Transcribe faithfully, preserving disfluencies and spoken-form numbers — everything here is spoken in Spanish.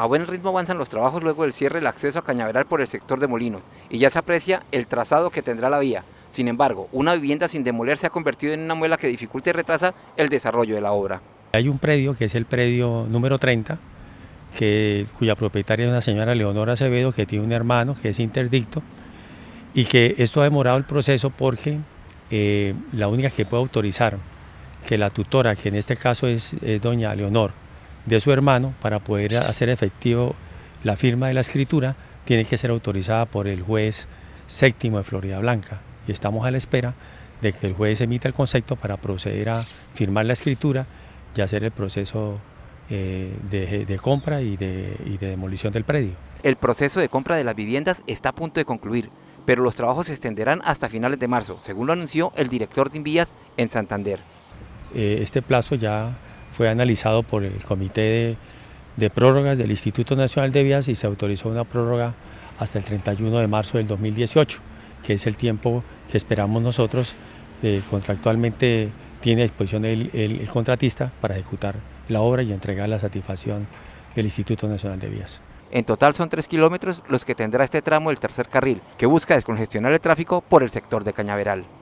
A buen ritmo avanzan los trabajos luego del cierre del acceso a Cañaveral por el sector de Molinos y ya se aprecia el trazado que tendrá la vía. Sin embargo, una vivienda sin demoler se ha convertido en una muela que dificulta y retrasa el desarrollo de la obra. Hay un predio que es el predio número treinta, que, cuya propietaria es una señora Leonora Acevedo, que tiene un hermano que es interdicto, y que esto ha demorado el proceso porque eh, la única que puede autorizar que la tutora, que en este caso es, es doña Leonor, de su hermano, para poder hacer efectivo la firma de la escritura, tiene que ser autorizada por el juez séptimo de Florida Blanca. Y estamos a la espera de que el juez emita el concepto para proceder a firmar la escritura y hacer el proceso eh, de, de compra y de, y de demolición del predio. El proceso de compra de las viviendas está a punto de concluir, pero los trabajos se extenderán hasta finales de marzo, según lo anunció el director de Invías en Santander. Eh, este plazo ya fue analizado por el Comité de, de Prórrogas del Instituto Nacional de Vías y se autorizó una prórroga hasta el treinta y uno de marzo del dos mil dieciocho, que es el tiempo que esperamos nosotros, eh, contractualmente tiene a disposición el, el, el contratista para ejecutar la obra y entregar la satisfacción del Instituto Nacional de Vías. En total son tres kilómetros los que tendrá este tramo del tercer carril, que busca descongestionar el tráfico por el sector de Cañaveral.